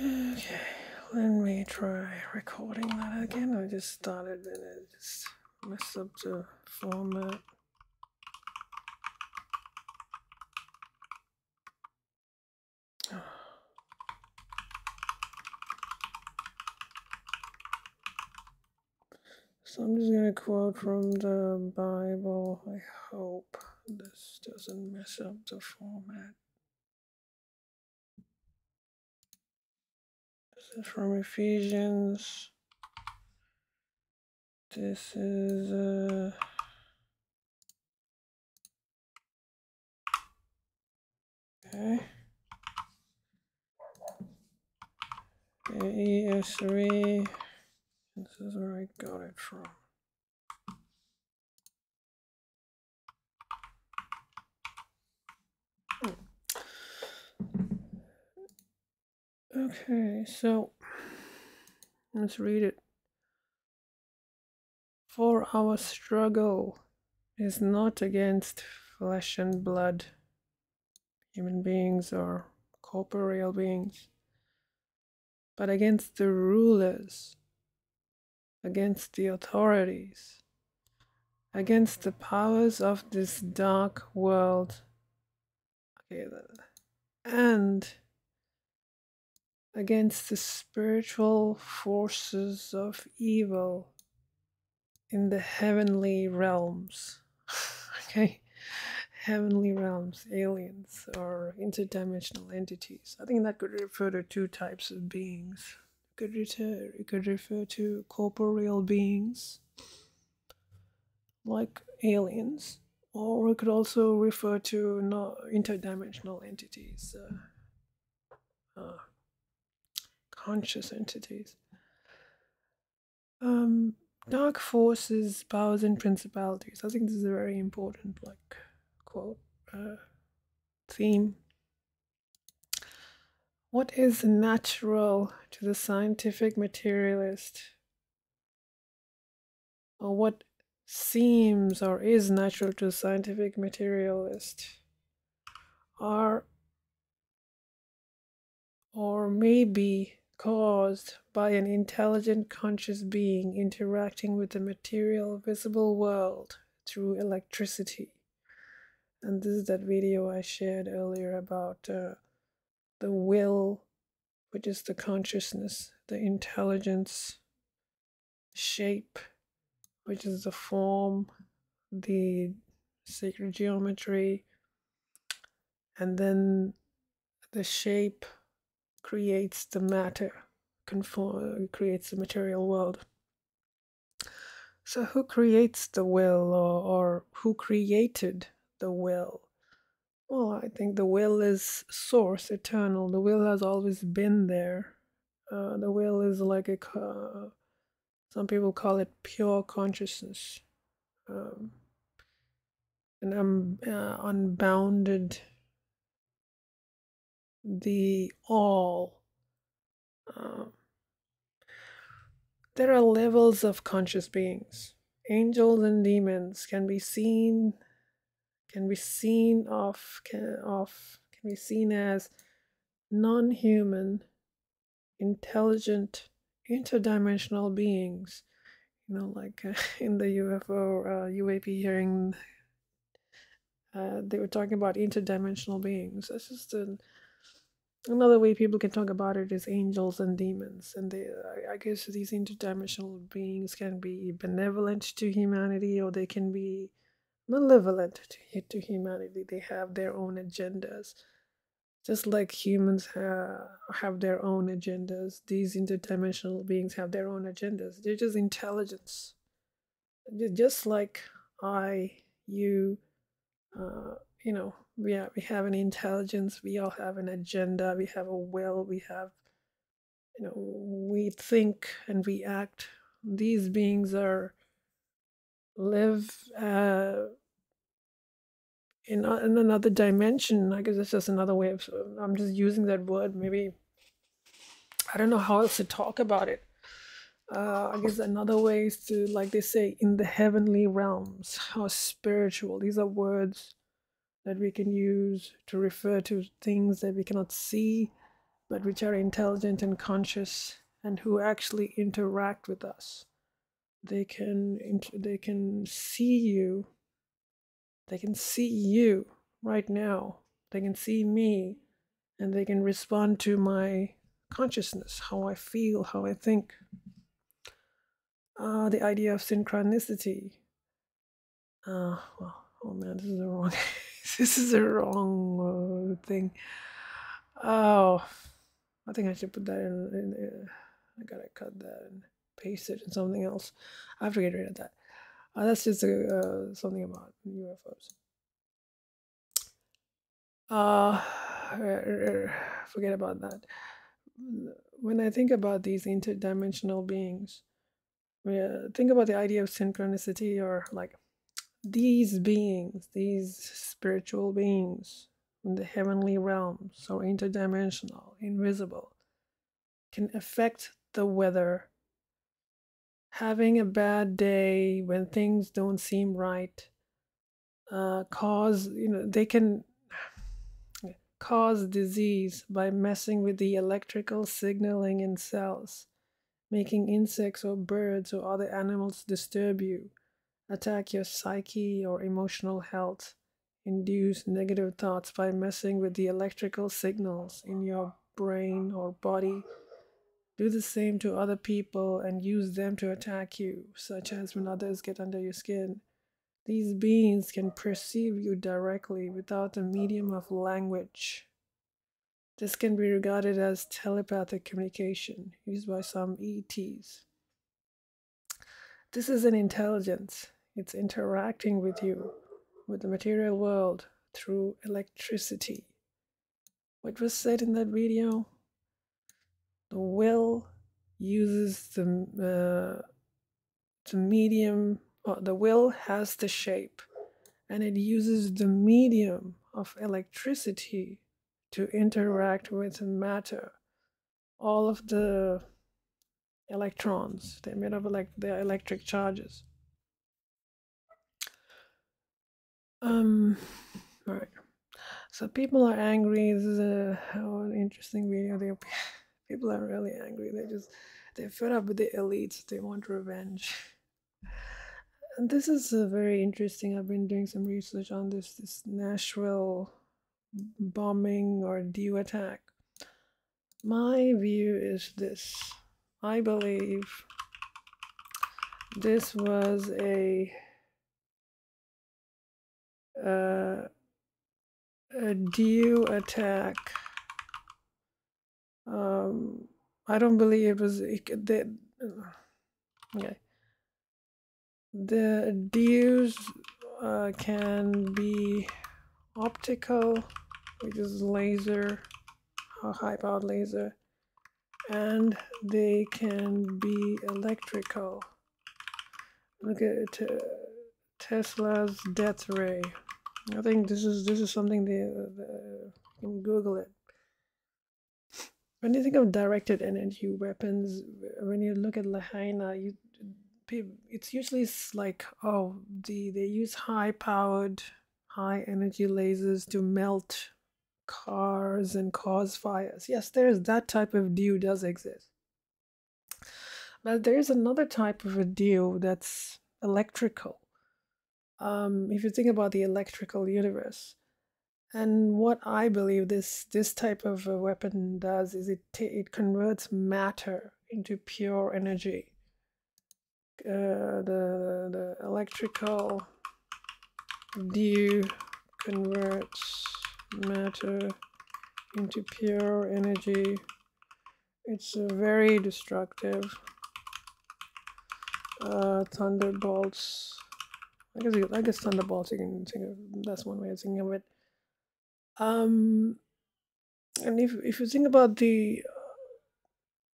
Okay, let me try recording that again. I just started and it just messed up the format. So I'm just going to quote from the Bible. I hope this doesn't mess up the format. This is from Ephesians. This is okay. ESV. This is where I got it from. Okay, so let's read it. For our struggle is not against flesh and blood. Human beings or corporeal beings, but against the rulers, against the authorities, against the powers of this dark world, okay, and against the spiritual forces of evil in the heavenly realms. Okay, heavenly realms, aliens or interdimensional entities. I think that could refer to two types of beings. It could refer to corporeal beings like aliens, or it could also refer to interdimensional entities, conscious entities, dark forces, powers and principalities. I think this is a very important quote, theme. What is natural to the scientific materialist, or what seems or is natural to the scientific materialist, are or may be caused by an intelligent conscious being interacting with the material visible world through electricity. And this is that video I shared earlier about the will, which is the consciousness, the intelligence, shape, which is the form, the sacred geometry, and then the shape creates the matter, creates the material world. So who creates the will, or who created the will? Well, I think the will is source, eternal. The will has always been there. The will is like some people call it pure consciousness, and unbounded, the all. There are levels of conscious beings. Angels and demons can be seen as non-human, intelligent, interdimensional beings. You know, like in the UFO UAP hearing, they were talking about interdimensional beings. That's just another way people can talk about it, is angels and demons. And they, I guess, these interdimensional beings can be benevolent to humanity, or they can be malevolent to humanity. They have their own agendas, just like humans have their own agendas. These interdimensional beings have their own agendas. They're just intelligence. They're just like I, you, you know, we have an intelligence. We all have an agenda. We have a will. We have, you know, we think and we act. These beings are live in another dimension. I guess that's just another way of, I'm just using that word, maybe I don't know how else to talk about it. I guess another way is to, like they say, in the heavenly realms or spiritual. These are words that we can use to refer to things that we cannot see, but which are intelligent and conscious and who actually interact with us. They can see you. They can see you right now. They can see me, and they can respond to my consciousness, how I feel, how I think. The idea of synchronicity. Well, oh man, this is the wrong. This is the wrong thing. Oh, I think I should put that in. I gotta cut that and paste it in something else. I have to get rid of that. That's just something about UFOs. Forget about that. When I think about these interdimensional beings, think about the idea of synchronicity, or like these beings, these spiritual beings in the heavenly realms, or interdimensional, invisible, can affect the weather. Having a bad day, when things don't seem right, they can cause disease by messing with the electrical signaling in cells, making insects or birds or other animals disturb you, attack your psyche or emotional health, induce negative thoughts by messing with the electrical signals in your brain or body, do the same to other people and use them to attack you, such as when others get under your skin. These beings can perceive you directly without the medium of language. This can be regarded as telepathic communication used by some ETs. This is an intelligence. It's interacting with you, with the material world, through electricity. What was said in that video? The will uses the medium, or the will has the shape, and it uses the medium of electricity to interact with matter. All of the electrons, they're made of their electric charges. All right. So people are angry. This is an interesting video. People are really angry. They're fed up with the elites. They want revenge. And this is very interesting. I've been doing some research on this Nashville bombing or DEW attack. My view is this. I believe this was a DEW attack. I don't believe it was okay. The DEWs can be optical, which is laser, or high powered laser, and they can be electrical. Look at Tesla's death ray. I think this is something you can Google it. When you think of directed energy weapons, when you look at Lahaina, it's usually like, oh, they use high-powered, high-energy lasers to melt cars and cause fires. Yes, there is that type of DEW does exist. But there is another type of a DEW that's electrical. If you think about the electrical universe, and what I believe this type of a weapon does is it converts matter into pure energy. The electrical DEW converts matter into pure energy. It's very destructive. Thunderbolts. I guess thunderbolts. You can think of that's one way of thinking of it. And if you think about the,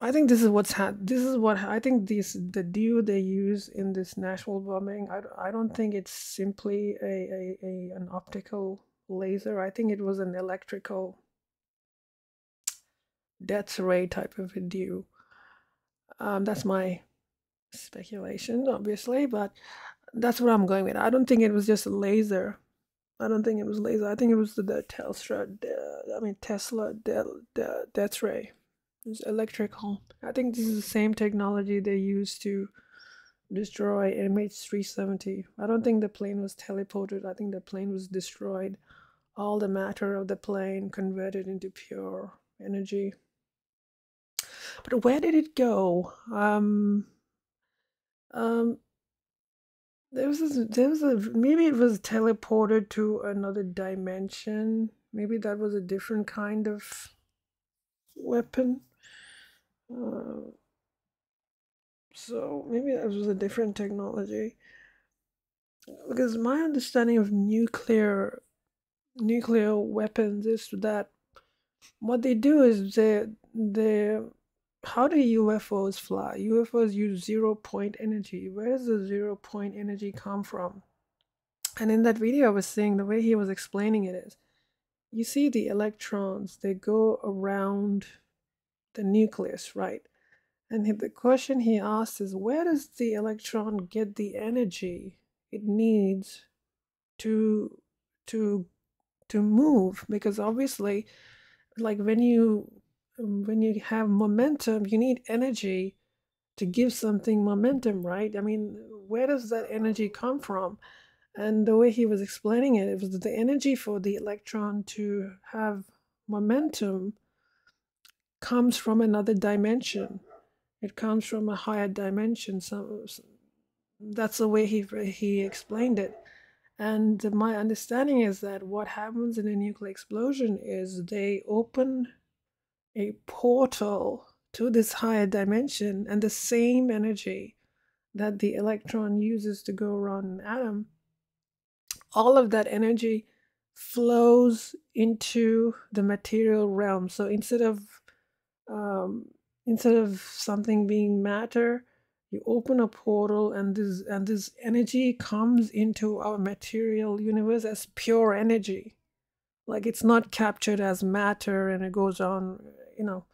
I think this is what's had. This is what I think the DEW they use in this Nashville bombing. I don't think it's simply an optical laser. I think it was an electrical death ray type of a DEW. That's my speculation, obviously, but that's what I'm going with. I don't think it was just a laser. I don't think it was laser. I think it was the Telstra. Tesla. That's right. It's electrical. I think this is the same technology they used to destroy MH370. I don't think the plane was teleported. I think the plane was destroyed. All the matter of the plane converted into pure energy. But where did it go? There was a maybe it was teleported to another dimension. Maybe that was a different kind of weapon. So maybe that was a different technology. Because my understanding of nuclear weapons is that what they do is they how do UFOs fly? UFOs use 0 point energy. Where does the 0 point energy come from? And in that video I was seeing, the way he was explaining it is, you see the electrons, they go around the nucleus, right? And the question he asked is, where does the electron get the energy it needs to move? Because obviously, like when you have momentum, you need energy to give something momentum, right? I mean, where does that energy come from? And the way he was explaining it, it was the energy for the electron to have momentum comes from another dimension. It comes from a higher dimension. So that's the way he explained it. And my understanding is that what happens in a nuclear explosion is they open a portal to this higher dimension, and the same energy that the electron uses to go around an atom, all of that energy flows into the material realm. So instead of something being matter, you open a portal, and this energy comes into our material universe as pure energy. Like, it's not captured as matter, and it goes on, you know.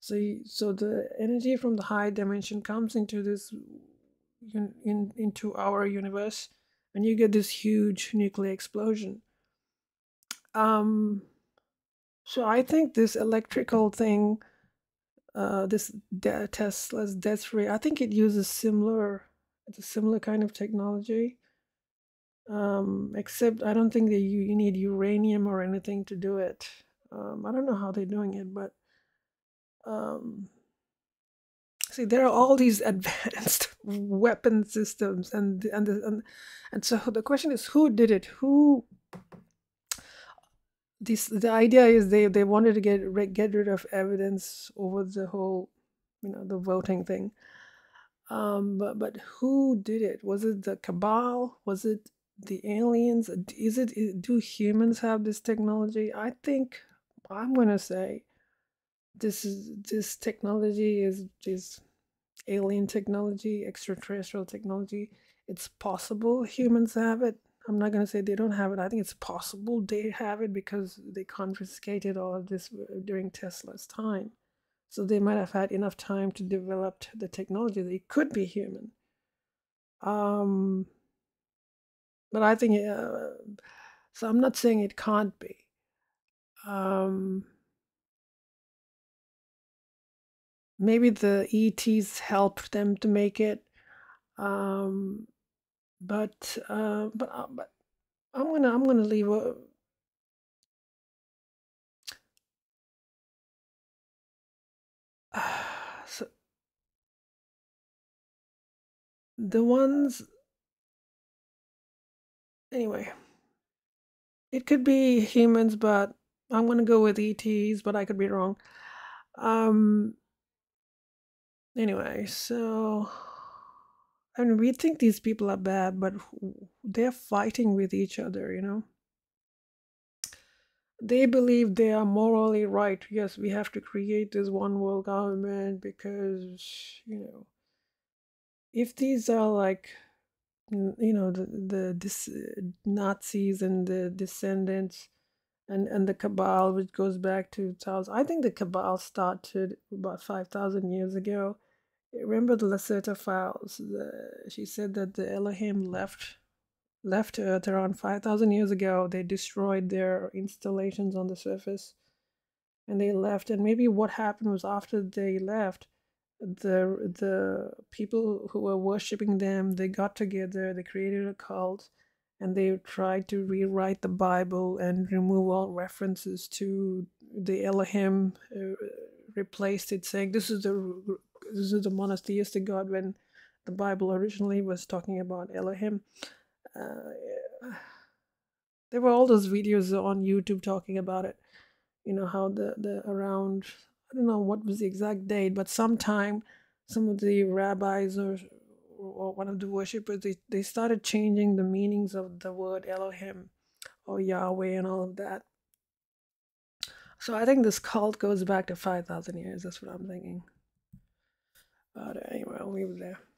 So the energy from the high dimension comes into this into our universe, and you get this huge nuclear explosion. So I think this electrical thing, this Tesla's death ray, I think it uses a similar kind of technology. Except I don't think that you need uranium or anything to do it. I don't know how they're doing it, but see, there are all these advanced weapon systems, and so the question is, who did it? Who? The idea is they wanted to get rid of evidence over the whole, you know, the voting thing. But who did it? Was it the cabal? Was it the aliens? Do humans have this technology? I think I'm gonna say this technology is alien technology, extraterrestrial technology. It's possible humans have it. I'm not gonna say they don't have it. I think it's possible they have it, because they confiscated all of this during Tesla's time, so they might have had enough time to develop the technology. They could be human. But I think, so I'm not saying it can't be. Maybe the ETs helped them to make it. But I'm gonna leave a. So the ones. Anyway, it could be humans, but I'm going to go with ETs, but I could be wrong. Anyway, so, I mean, we think these people are bad, but they're fighting with each other, you know. They believe they are morally right. Yes, we have to create this one world government because, you know, if these are like, you know, the Nazis and the descendants and the cabal, which goes back to thousands. I think the cabal started about 5,000 years ago. Remember the Lacerta files? She said that the Elohim left left Earth around 5,000 years ago. They destroyed their installations on the surface and they left. And maybe what happened was after they left, the people who were worshipping them, they got together, they created a cult, and they tried to rewrite the Bible and remove all references to the Elohim, replaced it saying this is the monotheistic God, when the Bible originally was talking about Elohim. There were all those videos on YouTube talking about it, you know, how the around, I don't know what was the exact date, but sometime some of the rabbis or one of the worshippers, they started changing the meanings of the word Elohim or Yahweh and all of that. So I think this cult goes back to 5,000 years. That's what I'm thinking. But anyway, I'll leave it there.